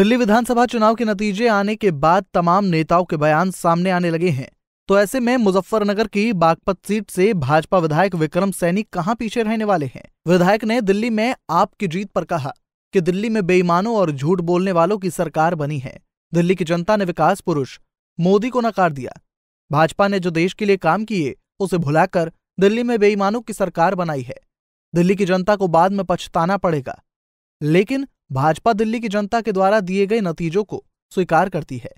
दिल्ली विधानसभा चुनाव के नतीजे आने के बाद तमाम नेताओं के बयान सामने आने लगे हैं। तो ऐसे में मुजफ्फरनगर की बागपत सीट से भाजपा विधायक विक्रम सैनी कहां पीछे रहने वाले हैं। विधायक ने दिल्ली में आपकी जीत पर कहा कि दिल्ली में बेईमानों और झूठ बोलने वालों की सरकार बनी है। दिल्ली की जनता ने विकास पुरुष मोदी को नकार दिया। भाजपा ने जो देश के लिए काम किए उसे भुलाकर दिल्ली में बेईमानों की सरकार बनाई है। दिल्ली की जनता को बाद में पछताना पड़ेगा। लेकिन भाजपा दिल्ली की जनता के द्वारा दिए गए नतीजों को स्वीकार करती है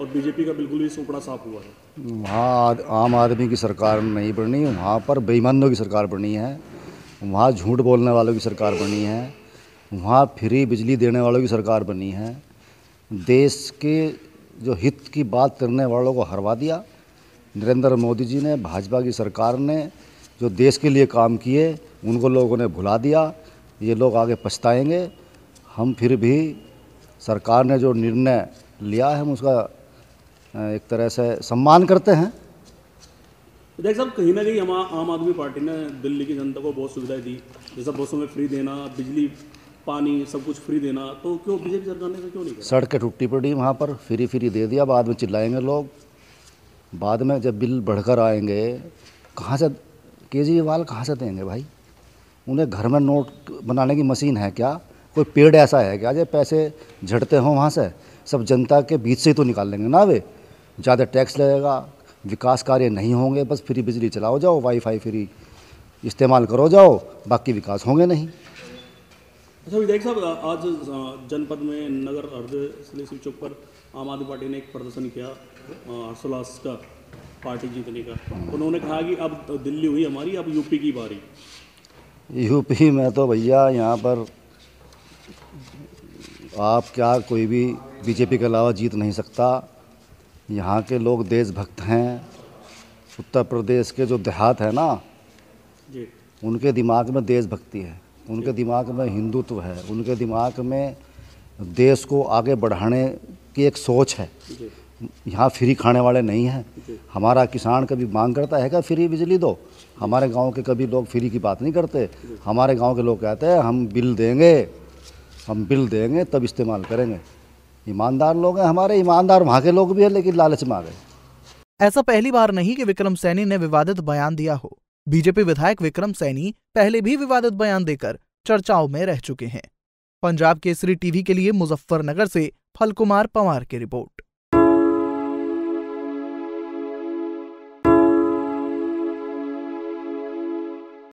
और बीजेपी का बिल्कुल भी सुपड़ा साफ हुआ है। वहाँ आम आदमी की सरकार नहीं बनी, वहाँ पर बेईमानों की सरकार बनी है, वहाँ झूठ बोलने वालों की सरकार बनी है, वहाँ फ्री बिजली देने वालों की सरकार बनी है। देश के जो हित की बात करने वालों को हरवा दिया। नरेंद्र मोदी जी ने, भाजपा की सरकार ने जो देश के लिए काम किए उनको लोगों ने भुला दिया। ये लोग आगे पछताएंगे। हम फिर भी सरकार ने जो निर्णय लिया है हम उसका एक तरह से सम्मान करते हैं। देख साहब, कहीं ना कहीं आम आदमी पार्टी ने दिल्ली की जनता को बहुत सुविधाएं दी, जैसा बसों में फ्री देना, बिजली पानी सब कुछ फ्री देना, तो क्यों बीजेपी सरकार ने क्यों नहीं किया? सड़कें टूटी पड़ी, वहाँ पर फ्री दे दिया। बाद में चिल्लाएंगे लोग, बाद में जब बिल बढ़कर आएंगे कहाँ से केजरीवाल कहाँ से देंगे भाई? उन्हें घर में नोट बनाने की मशीन है क्या? कोई पेड़ ऐसा है क्या जो पैसे झड़ते हों वहाँ से? सब जनता के बीच से ही तो निकाल लेंगे ना। वे ज़्यादा टैक्स लगेगा, विकास कार्य नहीं होंगे, बस फ्री बिजली चलाओ जाओ, वाईफाई फ्री इस्तेमाल करो जाओ, बाकी विकास होंगे नहीं। अच्छा विधायक साहब, आज जनपद में नगर अर्धसैनिक चौक पर आम आदमी पार्टी ने एक प्रदर्शन किया हर्षोल्लास का, पार्टी जीतने का। उन्होंने कहा कि अब दिल्ली हुई हमारी, अब यूपी की बारी। यूपी में तो भैया यहाँ पर आप क्या कोई भी बीजेपी के अलावा जीत नहीं सकता। यहाँ के लोग देशभक्त हैं। उत्तर प्रदेश के जो देहात है ना जी, उनके दिमाग में देशभक्ति है, उनके दिमाग में हिंदुत्व है, उनके दिमाग में देश को आगे बढ़ाने की एक सोच है। यहाँ फ्री खाने वाले नहीं हैं। हमारा किसान कभी मांग करता है क्या फ्री बिजली दो? हमारे गांव के कभी लोग फ्री की बात नहीं करते। हमारे गांव के लोग कहते हैं हम बिल देंगे तब इस्तेमाल करेंगे। ईमानदार लोग हैं हमारे, ईमानदार वहाँ के लोग भी हैं, लेकिन लालच में आ गए। ऐसा पहली बार नहीं कि विक्रम सैनी ने विवादित बयान दिया हो। बीजेपी विधायक विक्रम सैनी पहले भी विवादित बयान देकर चर्चाओं में रह चुके हैं। पंजाब केसरी टीवी के लिए मुजफ्फरनगर से फल कुमार पंवार की रिपोर्ट।